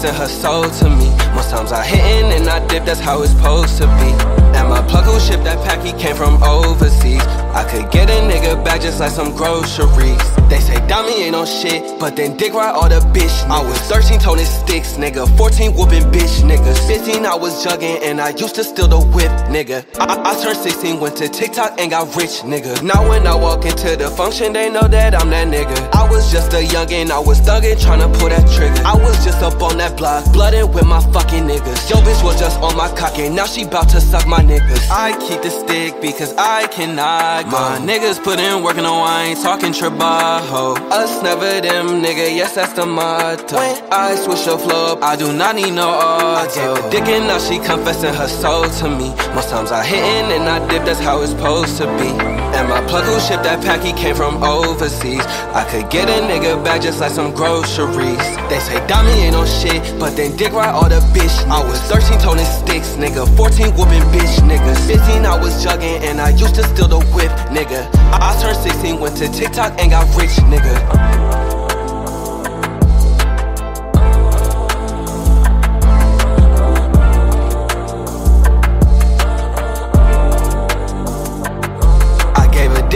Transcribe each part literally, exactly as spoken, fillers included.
sent her soul to me. Most times I hit and I dip, that's how it's supposed to be. And my plug who shipped that pack, he came from overseas. I could get a nigga back just like some groceries. They say Dami ain't on shit, but then dick ride all the bitch niggas. I was thirteen toting sticks, nigga, fourteen whooping bitch niggas. Fifteen I was jugging and I used to steal the whip, nigga. I, I turned sixteen, went to TikTok and got rich, nigga. Now when I walk into the function, they know that I'm that nigga. I was just a youngin', I was thuggin', tryna pull that trigger. I was just up on that block, bloodin' with my fucking niggas. Yo bitch was just on my cock and now she bout to suck my niggas. I keep the stick because I cannot. My niggas put in work, no, I ain't talking trabajo. Us never them, nigga, yes, that's the motto. When I switch your flow up, I do not need no auto. I dick and now she confessing her soul to me. Most times I hittin' and I dip, that's how it's supposed to be. And my plug who shipped that pack, he came from overseas. I could get a nigga back just like some groceries. They say Dami ain't no shit, but then dick ride all the bitch niggas. I was thirteen toting sticks, nigga, fourteen whooping bitch niggas. Fifteen I was jugging and I used to steal the whip, nigga. I, I turned sixteen, went to TikTok and got rich, nigga.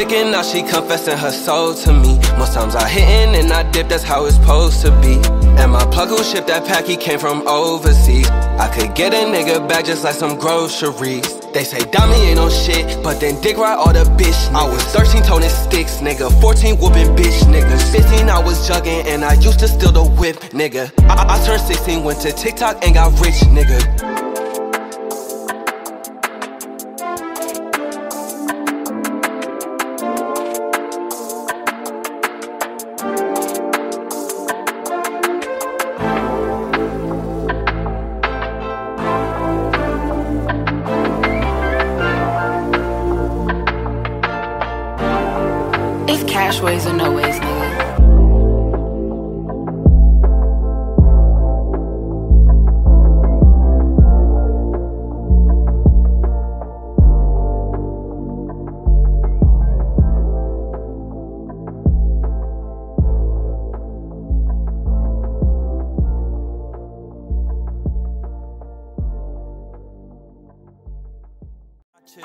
And now she confessing her soul to me. Most times I hittin' and I dip, that's how it's supposed to be. And my plug who shipped that pack, he came from overseas. I could get a nigga back just like some groceries. They say Dami ain't on shit, but then dick ride all the bitch niggas. I was thirteen toting sticks, nigga, fourteen whooping bitch niggas. Fifteen I was jugging and I used to steal the whip, nigga. I, I turned sixteen, went to TikTok and got rich, nigga. It's cash ways or no ways, nigga.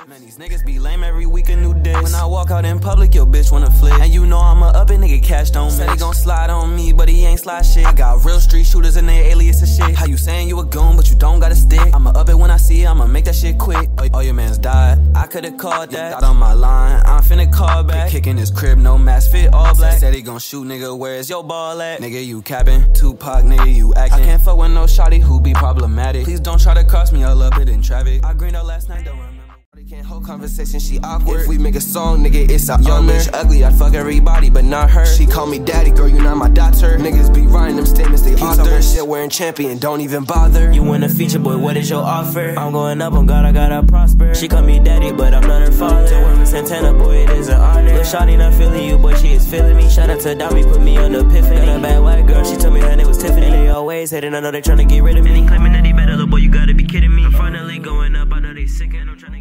Man, these niggas be lame every week, a new diss. When I walk out in public, your bitch wanna flip. And you know I'm a up and nigga, cash don't miss. Said he gon' slide on me, but he ain't slide shit. I got real street shooters and they alias and shit. How you saying you a goon, but you don't got a stick? I'ma up it when I see it, I'ma make that shit quick. All, all your mans died, I could've called that. Got on my line, I'm finna call back. Kickin' his crib, no mask, fit all black. Said he gon' shoot, nigga, where's your ball at? Nigga, you capping, Tupac, nigga, you acting. I can't fuck with no shawty who be problematic. Please don't try to cross me, I'll up it in traffic. I greened out last night, don't remember. Can't hold conversation, she awkward. If we make a song, nigga, it's a young bitch ugly. I'd fuck everybody, but not her. She call me daddy, girl, you not my daughter. Niggas be writing them statements, they authors. Shit wearing champion, don't even bother. You in a feature, boy, what is your offer? I'm going up on God, I gotta prosper. She call me daddy, but I'm not her father. Santana, boy, it is an honor. Lil' shawty not feeling you, but she is feeling me. Shout out to Dami, put me on the epiphany. Got a bad white girl, she told me her name was Tiffany. They always hating, I know they trying to get rid of me. Claiming that he better, little boy, you gotta be kidding me. I'm finally going up, I know they sick and I'm trying to